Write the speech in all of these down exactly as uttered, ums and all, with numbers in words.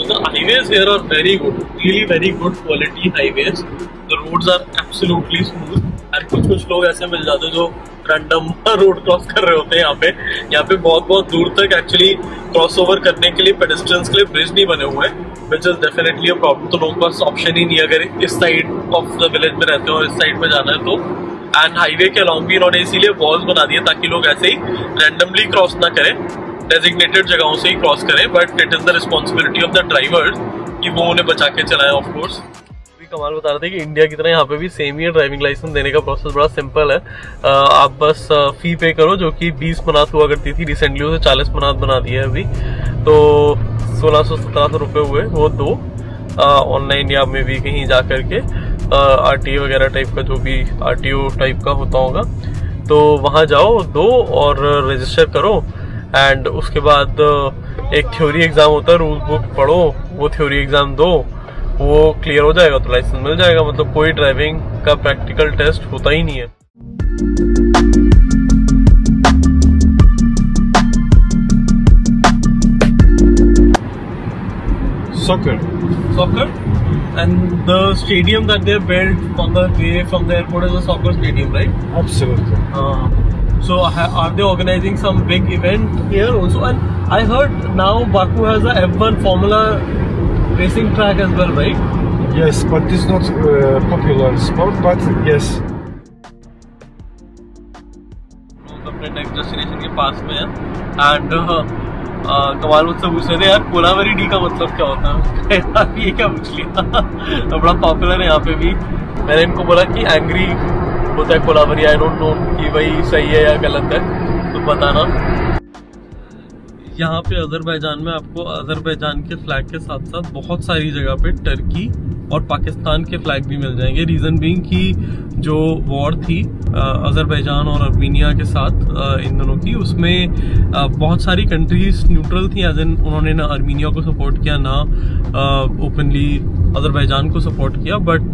So the highways here are very good, really very good quality highways. The roads are absolutely smooth. और कुछ कुछ लोग ऐसे मिल जाते हैं जो रैंडम रोड क्रॉस कर रहे होते हैं यहाँ पे यहाँ पे बहुत बहुत दूर तक एक्चुअली क्रॉस ओवर करने के लिए पेडेस्ट्रियंस के लिए ब्रिज नहीं बने हुए हैं, which is definitely a problem. तो लोगों के पास ऑप्शन ही नहीं है, अगर इस साइड ऑफ द विलेज में रहते हो और इस साइड में जाना है तो। एंड हाईवे के अलॉन्ग भी इन्होंने इसीलिए वॉल्स बना दिए ताकि लोग ऐसे ही रैंडमली क्रॉस ना करें, डेजिग्नेटेड जगहों से ही क्रॉस करें। But it is the responsibility of the drivers कि वो उन्हें बचा के चलाएं। ऑफकोर्स कमाल बता रहे थे कि इंडिया की तरह यहाँ पे भी सेम ही ड्राइविंग लाइसेंस देने का प्रोसेस बड़ा सिंपल है। आ, आप बस फी पे करो, जो कि बीस मनात हुआ करती थी, रिसेंटली उसे चालीस मनात बना दी है अभी, तो सोलह सौ सत्रह सौ रुपये हुए वो दो। ऑनलाइन या में भी कहीं जा करके आरटीओ वगैरह टाइप का, जो भी आरटीओ टाइप का होता होगा, तो वहाँ जाओ दो और रजिस्टर करो। एंड उसके बाद एक थ्योरी एग्ज़ाम होता है, रूल बुक पढ़ो, वो थ्योरी एग्ज़ाम दो, वो क्लियर हो जाएगा तो लाइसेंस मिल जाएगा। मतलब कोई ड्राइविंग का प्रैक्टिकल टेस्ट होता ही नहीं है। Soccer, soccer, and the stadium that they built on the way from the airport is a soccer stadium, right? Absolutely. Uh, so are they organizing some big event here also? And I heard now Baku has a F one Formula racing track as well, right? Yes, but it's not uh, popular sport, but yes. अपने next destination के पास में है, and कमाल मुझसे पूछ रहे थे यार कोलावरी डी का मतलब क्या होता है, ये क्या पूछ लिया। बड़ा पॉपुलर है यहाँ पे भी। मैंने इनको बोला कि एंग्री होता है कोलावरी, आई डोंट नो कि वही सही है या गलत है, तो बताना। यहाँ पे अजरबैजान में आपको अजरबैजान के फ्लैग के साथ साथ बहुत सारी जगह पे टर्की और पाकिस्तान के फ्लैग भी मिल जाएंगे। रीज़न बीइंग कि जो वॉर थी अजरबैजान और अर्मीनिया के साथ इन दोनों की, उसमें बहुत सारी कंट्रीज न्यूट्रल थी, एज इन उन्होंने ना अर्मीनिया को सपोर्ट किया ना ओपनली अजरबैजान को सपोर्ट किया। But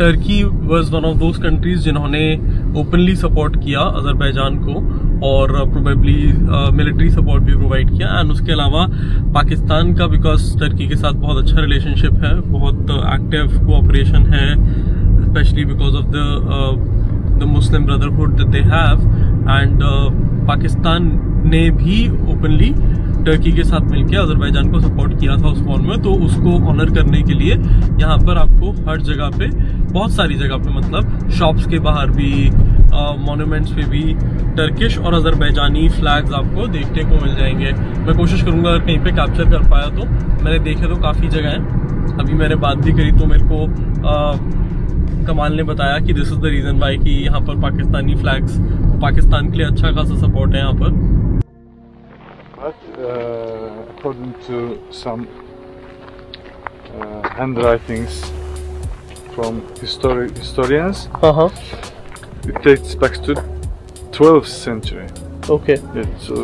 Turkey was one of those countries जिन्होंने ओपनली सपोर्ट किया अजरबैजान को और प्रोबेबली मिलिट्री सपोर्ट भी प्रोवाइड किया। एंड उसके अलावा पाकिस्तान का, बिकॉज टर्की के साथ बहुत अच्छा रिलेशनशिप है, बहुत एक्टिव कोऑपरेशन है, specially because of the the Muslim brotherhood that they have. And Pakistan ने भी ओपनली टर्की के साथ मिलकर अजरबैजान को सपोर्ट किया था उस वॉर में, तो उसको ऑनर करने के लिए यहाँ पर आपको हर जगह पे, बहुत सारी जगह पे, मतलब शॉप्स के बाहर भी, मॉन्यूमेंट्स पे भी टर्किश और अजरबैजानी फ्लैग्स आपको देखने को मिल जाएंगे। मैं कोशिश करूँगा अगर कहीं पे कैप्चर कर पाया तो। मैंने देखे तो काफ़ी जगह हैं, अभी मैंने बात भी करी तो मेरे को आ, कमाल ने बताया कि this is the reason why कि यहाँ पर पाकिस्तानी फ्लैग्स, पाकिस्तान के लिए अच्छा खासा सपोर्ट है यहाँ पर। But uh, according to some uh, handwritings from histori historians, uh-huh. it dates back to twelfth century. Okay. It's uh,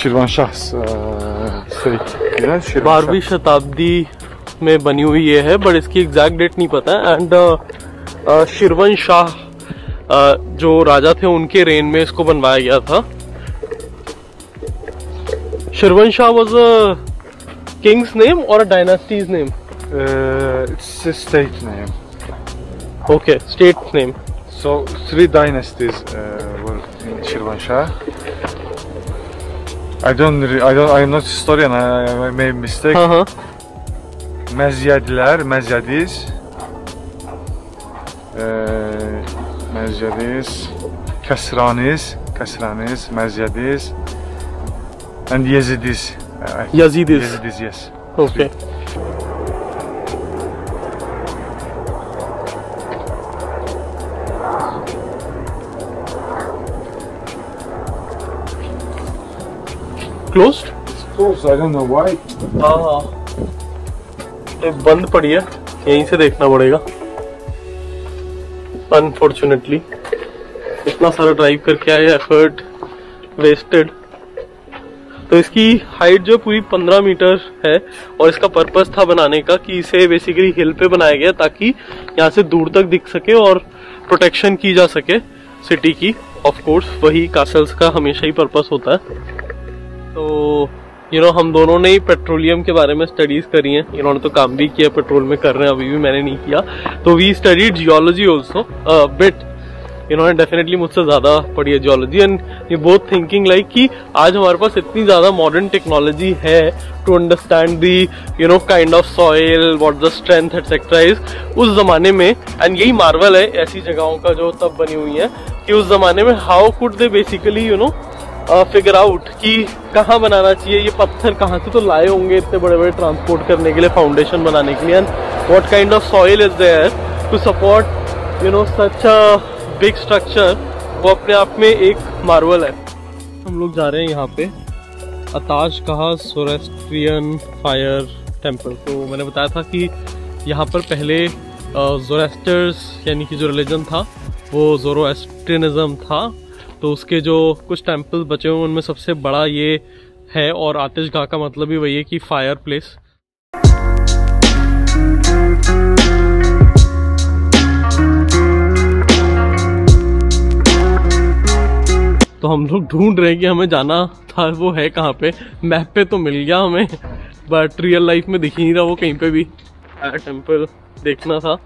Shirvanshah's state. Yeah, Shirvanshah. बारहवीं शताब्दी में बनी हुई ये है, but इसकी exact date नहीं पता है। And uh, uh, Shirvanshah uh, जो राजा थे उनके रेन में इसको बनवाया गया था। Shirvanshah was a king's name or a dynasty's name? Uh, it's a state name. Okay, state name. So three dynasties uh, were in Shirvanshah. I don't, I don't, I'm not historian. I, I made a mistake. Uh-huh. Mezyadiler, Mazyadis, uh, Mezyadis, Kasranis, Kasranis, Mezyadis. And Yazidis. Uh, Yazidis. Yazidis, yes. Okay. Closed? It's closed. I don't know why. हाँ, ये बंद पड़ी है, यहीं से देखना पड़ेगा। Unfortunately, इतना सारा ड्राइव करके आया, effort wasted. तो इसकी हाइट जो पूरी पंद्रह मीटर है और इसका पर्पस था बनाने का कि इसे बेसिकली हिल पे बनाया गया ताकि यहाँ से दूर तक दिख सके और प्रोटेक्शन की जा सके सिटी की। ऑफ कोर्स वही कासल्स का हमेशा ही पर्पस होता है। तो यू you नो know, हम दोनों ने ही पेट्रोलियम के बारे में स्टडीज करी हैं, इन्होंने तो काम भी किया पेट्रोल में, कर रहे हैं अभी भी, मैंने नहीं किया। तो we studied geology also bit, इन्होंने डेफिनेटली मुझसे ज़्यादा पढ़ी है जियोलॉजी। एंड ये बोथ थिंकिंग लाइक कि आज हमारे पास इतनी ज़्यादा मॉडर्न टेक्नोलॉजी है to understand the you know kind of soil, what the strength etcetera is उस ज़माने में। एंड यही मार्वल है ऐसी जगहों का जो तब बनी हुई है कि उस ज़माने में how could they basically you know figure out कि कहाँ बनाना चाहिए, ये पत्थर कहाँ से तो लाए होंगे इतने बड़े बड़े ट्रांसपोर्ट करने के लिए, फाउंडेशन बनाने के लिए। And what kind of soil is there to support you know such a big structure, वो अपने आप में एक मार्वल है। हम लोग जा रहे हैं यहाँ पे अताश गाह ज़ोरोएस्ट्रियन फायर टेम्पल। तो मैंने बताया था कि यहाँ पर पहले ज़ोरोएस्टर्स यानी कि जो रिलीजन था वो ज़ोरोएस्ट्रियनिज्म था। तो उसके जो कुछ टेम्पल बचे हुए उनमें सबसे बड़ा ये है, और आतिश गाह का मतलब भी वही है कि फायर प्लेस। तो हम लोग ढूंढ रहे हैं कि हमें जाना था वो है कहाँ पे। मैप पे तो मिल गया हमें, बट रियल लाइफ में दिख ही नहीं रहा वो कहीं पे भी। टेम्पल देखना था,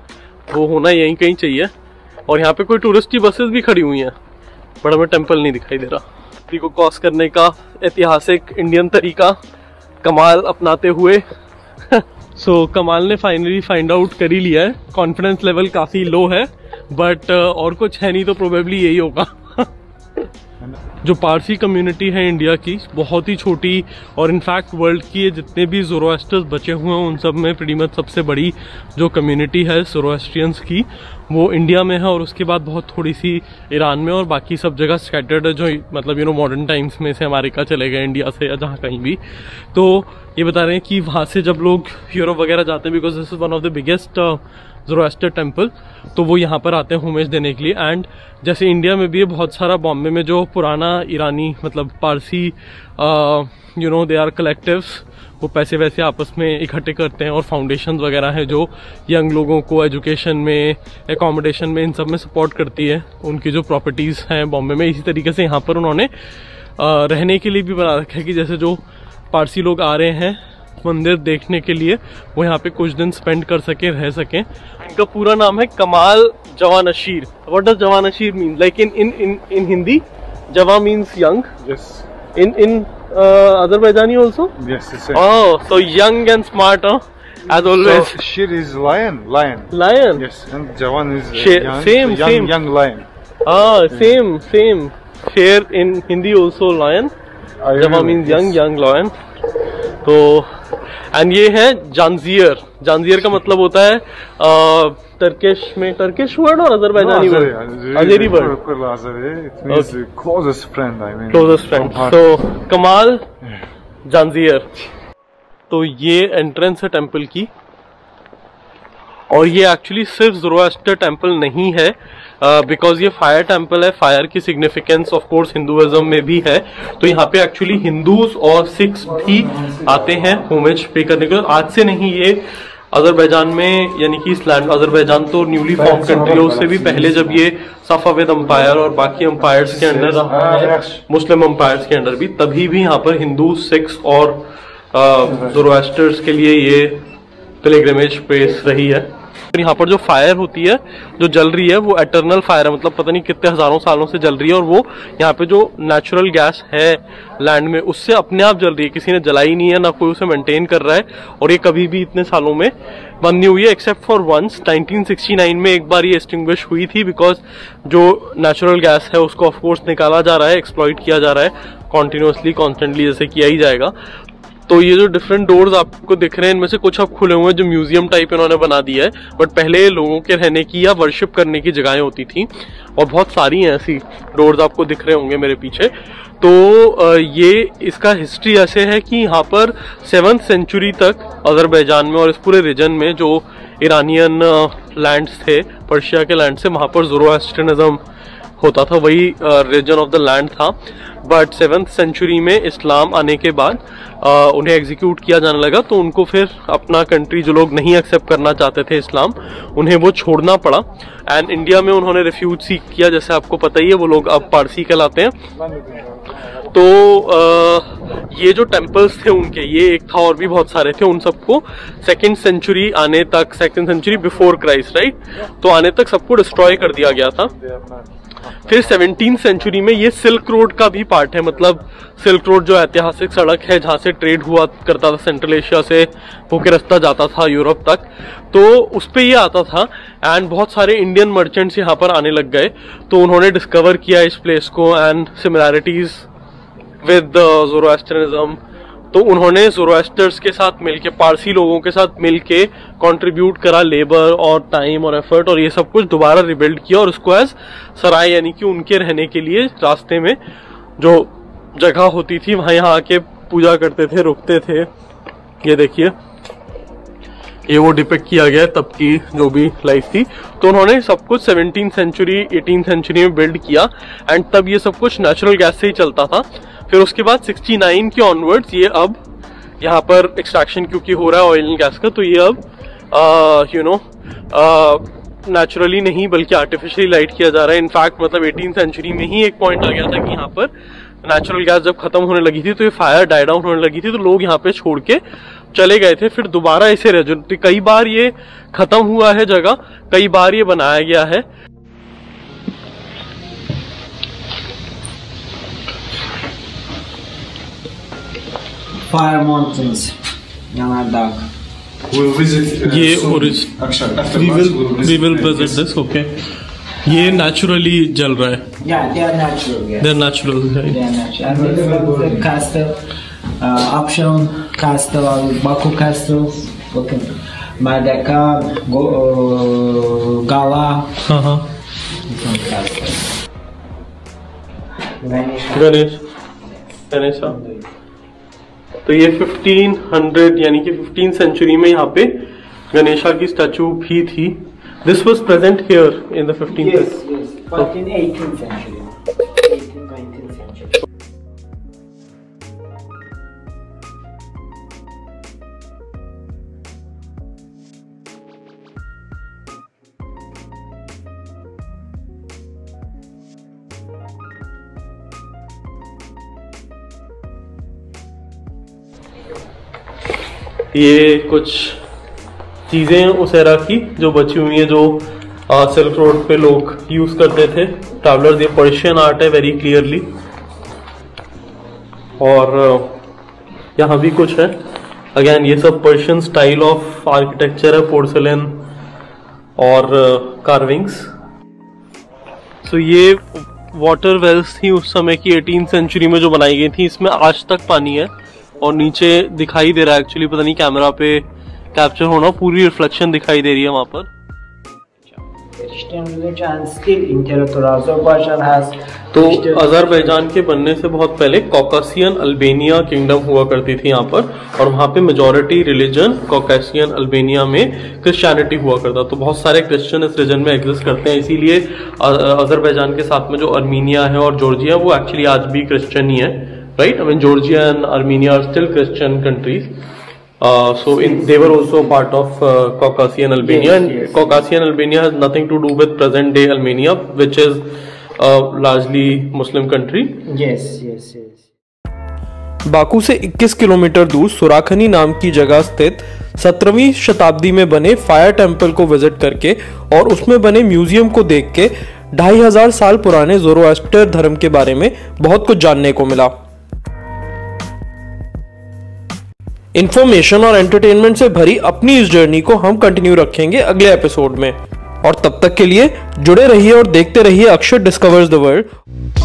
वो होना यहीं कहीं चाहिए। और यहाँ पे कोई टूरिस्ट की बसेस भी खड़ी हुई हैं, बट हमें टेम्पल नहीं दिखाई दे रहा। नदी को क्रॉस करने का ऐतिहासिक इंडियन तरीका कमाल अपनाते हुए सो so, कमाल ने फाइनली फाइंड आउट कर ही लिया है। कॉन्फिडेंस लेवल काफ़ी लो है, बट और कुछ है नहीं तो प्रोबेबली यही होगा। जो पारसी कम्युनिटी है इंडिया की, बहुत ही छोटी, और इनफैक्ट वर्ल्ड की ये जितने भी ज़ोरोएस्टर्स बचे हुए हैं उन सब में प्रीटी मच सबसे बड़ी जो कम्युनिटी है ज़ोरोएस्ट्रियंस की वो इंडिया में है, और उसके बाद बहुत थोड़ी सी ईरान में, और बाकी सब जगह स्कैटर्ड है, जो मतलब यू नो मॉडर्न टाइम्स में से अमेरिका चले गए इंडिया से या जहाँ कहीं भी। तो ये बता रहे हैं कि वहाँ से जब लोग यूरोप वगैरह जाते हैं, because this is one of the biggest Zoroaster temple, तो वो यहाँ पर आते हैं होमेज देने के लिए। एंड जैसे इंडिया में भी बहुत सारा, बॉम्बे में जो पुराना ईरानी मतलब Parsi you know they are collectives, वो पैसे वैसे आपस में इकट्ठे करते हैं, और फाउंडेशंस वगैरह हैं जो यंग लोगों को एजुकेशन में, एकोमोडेशन में, इन सब में सपोर्ट करती है। उनकी जो प्रॉपर्टीज़ हैं बॉम्बे में, इसी तरीके से यहाँ पर उन्होंने रहने के लिए भी बना रखा है कि जैसे जो पारसी लोग आ रहे हैं मंदिर देखने के लिए वो यहाँ पे कुछ दिन स्पेंड कर सकें, रह सकें। इनका पूरा नाम है Kamal Javanshir. What does Javanshir mean? Like in in in in Hindi जवा means young, in in Azerbaijani also, so young and smart as always. So, shir is lion, lion, lion, yes, and jawan is शेर, young, same, so young, same, young lion, ah, same, same, शेर in Hindi also lion, jawa means young, young lion. तो and ये है Janjiyar. Janjiyar का मतलब होता है आ, टर्किश में, टर्किश वर्ड और Azerbaijani word, Azeri word, closest friend, I mean closest friend. तो कमाल जानजियर। तो ये एंट्रेंस है टेम्पल की, और ये एक्चुअली सिर्फ ज़ोरोएस्टर टेम्पल नहीं है, बिकॉज uh, ये फायर टेम्पल है। फायर की सिग्निफिकेंस ऑफ कोर्स हिंदुइज्म में भी है, तो यहाँ पे एक्चुअली हिंदूज और सिख्स भी आते हैं होमेज पे करने के। आज से नहीं, ये अजरबैजान में यानी कि इस्लाम, अजरबैजान तो न्यूली फॉर्म कंट्री है, उससे भी पहले जब ये सफाविद अम्पायर और बाकी अम्पायर्स के अंडर, मुस्लिम अम्पायर्स के अंडर भी, तभी भी यहाँ पर हिंदू, सिख्स और ज़ोरोएस्टर्स के लिए ये पिलग्रिमेज प्लेस रही है। यहाँ पर जो फायर होती है, जो जल रही है, वो एटर्नल फायर है, मतलब पता नहीं कितने हजारों सालों से जल रही है, और वो यहाँ पे जो नेचुरल गैस है लैंड में उससे अपने आप जल रही है, किसी ने जलाई नहीं है, ना कोई उसे मेंटेन कर रहा है, और ये कभी भी इतने सालों में बंद नहीं हुई है except for once. Nineteen sixty nine में एक बार ये एक्सटिंग्विश हुई थी, बिकॉज जो नेचुरल गैस है उसको ऑफकोर्स निकाला जा रहा है, एक्सप्लॉइट किया जा रहा है कॉन्टिन्यूसली, कॉन्स्टेंटली, जैसे किया ही जाएगा। तो ये जो डिफरेंट डोर्स आपको दिख रहे हैं, इनमें से कुछ अब खुले हुए हैं जो म्यूजियम टाइप इन्होंने बना दिया है, बट पहले लोगों के रहने की या वर्शिप करने की जगहें होती थी, और बहुत सारी हैं ऐसी डोर्स आपको दिख रहे होंगे मेरे पीछे। तो ये इसका हिस्ट्री ऐसे है कि यहाँ पर सेवन्थ सेंचुरी तक अजरबैजान में और इस पूरे रीजन में जो ईरानियन लैंड्स थे, पर्शिया के लैंड से, वहाँ पर ज़ोरोएस्ट्रियनिज्म होता था, वही रीजन ऑफ द लैंड था। बट सेवन्थ सेंचुरी में इस्लाम आने के बाद uh, उन्हें एग्जीक्यूट किया जाने लगा, तो उनको फिर अपना कंट्री, जो लोग नहीं एक्सेप्ट करना चाहते थे इस्लाम, उन्हें वो छोड़ना पड़ा। एंड इंडिया में उन्होंने रिफ्यूज सीख किया, जैसे आपको पता ही है, वो लोग अब पारसी कहलाते हैं। तो आ, ये जो टेम्पल्स थे उनके, ये एक था और भी बहुत सारे थे, उन सबको सेकेंड सेंचुरी आने तक, second century before Christ right, तो आने तक सबको डिस्ट्रॉय कर दिया गया था। फिर सेवनटीन सेंचुरी में ये सिल्क रोड का भी पार्ट है, मतलब सिल्क रोड जो ऐतिहासिक सड़क है जहाँ से ट्रेड हुआ करता था, सेंट्रल एशिया से होके रास्ता जाता था यूरोप तक, तो उस पर ये आता था। एंड बहुत सारे इंडियन मर्चेंट्स यहाँ पर आने लग गए, तो उन्होंने डिस्कवर किया इस प्लेस को एंड सिमिलैरिटीज विद ज़ोरोएस्ट्रियनिज्म, तो उन्होंने ज़ोरोएस्टर्स के साथ मिलके, पारसी लोगों के साथ मिलके कंट्रीब्यूट करा लेबर और टाइम और एफर्ट और ये सब कुछ, दोबारा रिबिल्ड किया और उसको एज सराय यानी कि उनके रहने के लिए रास्ते में जो जगह होती थी वहाँ यहाँ आके पूजा करते थे, रुकते थे। ये देखिए, ये वो डिपिक्ट किया गया तब की जो भी लाइफ थी। तो उन्होंने सब कुछ सेवनटीन सेंचुरी एटीन सेंचुरी में बिल्ड किया एंड तब ये सब कुछ नेचुरल गैस से ही चलता था। फिर उसके बाद सिक्सटी नाइन के ऑनवर्ड्स ये अब यहाँ पर एक्सट्रैक्शन क्योंकि हो रहा है ऑयल एंड गैस का, तो ये अब यू नो नेचुरली नहीं बल्कि आर्टिफिशियली लाइट किया जा रहा है। इनफैक्ट मतलब एटीन सेंचुरी में ही एक पॉइंट आ गया था कि यहाँ पर नेचुरल गैस जब खत्म होने लगी थी तो ये फायर डाई डाउन होने लगी थी, तो लोग यहाँ पे छोड़ के चले गए थे। फिर दोबारा इसे रेजुनेट, कई बार ये खत्म हुआ है जगह, कई बार ये बनाया गया है। Fire Mountains, Yanardak. We'll visit. Uh, ये origin. Akshay, after we will, we'll visit. We will visit this. this. Okay. ये naturally जल रहा है. Yeah, they are natural. Yes. They are natural. Right? They are natural. And this is the castle, uh, Apsheron Castle, Baku Castle, okay, Mardeka, Go, uh, Gala. Uh huh. Ganesh. Ganesh. Ganesh. तो ये fifteen hundred यानी कि fifteen century में यहाँ पे गणेशा की statue भी थी। This was present here in the fifteen century. ये कुछ चीज़ें उस एरा की जो बची हुई हैं, जो सिल्क रोड पे लोग यूज़ करते थे ट्रैवलर्स। ये पर्शियन आर्ट है वेरी क्लियरली, और यहाँ भी कुछ है। अगेन ये सब पर्शियन स्टाइल ऑफ आर्किटेक्चर है, पोर्सलेन और कार्विंग्स। सो ये वाटर वेल्स थी उस समय की एटीन सेंचुरी में जो बनाई गई थी, इसमें आज तक पानी है और नीचे दिखाई दे रहा है। एक्चुअली पता नहीं कैमरा पे कैप्चर होना, पूरी रिफ्लेक्शन दिखाई दे रही है वहाँ पर। तो अजरबैजान के बनने से बहुत पहले कॉकासियन अल्बेनिया किंगडम हुआ करती थी यहाँ पर, और वहाँ पे मेजॉरिटी रिलीजन कॉकासियन अल्बेनिया में क्रिश्चियनिटी हुआ करता। तो बहुत सारे क्रिश्चियन इस रीजन में एग्जिस्ट करते हैं, इसीलिए अजरबैजान के साथ में जो अर्मीनिया है और जॉर्जिया, वो एक्चुअली आज भी क्रिश्चियन ही है right? I mean Georgia and Armenia are still Christian countries, uh, so in, they were also part of uh, Caucasian Albania, yes, and yes. Caucasian Albania has nothing to do with present day Armenia, which is uh, largely Muslim country. Yes, yes, yes. Baku से इक्कीस kilometre दूर सुराखनी नाम की जगह स्थित सत्रहवीं शताब्दी में बने फायर टेम्पल को विजिट करके और उसमें बने म्यूजियम को देख के ढाई हजार साल पुराने ज़ोरोएस्टर धर्म के बारे में बहुत कुछ जानने को मिला। इंफॉर्मेशन और एंटरटेनमेंट से भरी अपनी इस जर्नी को हम कंटिन्यू रखेंगे अगले एपिसोड में, और तब तक के लिए जुड़े रहिए और देखते रहिए अक्षय डिस्कवर्स द वर्ल्ड।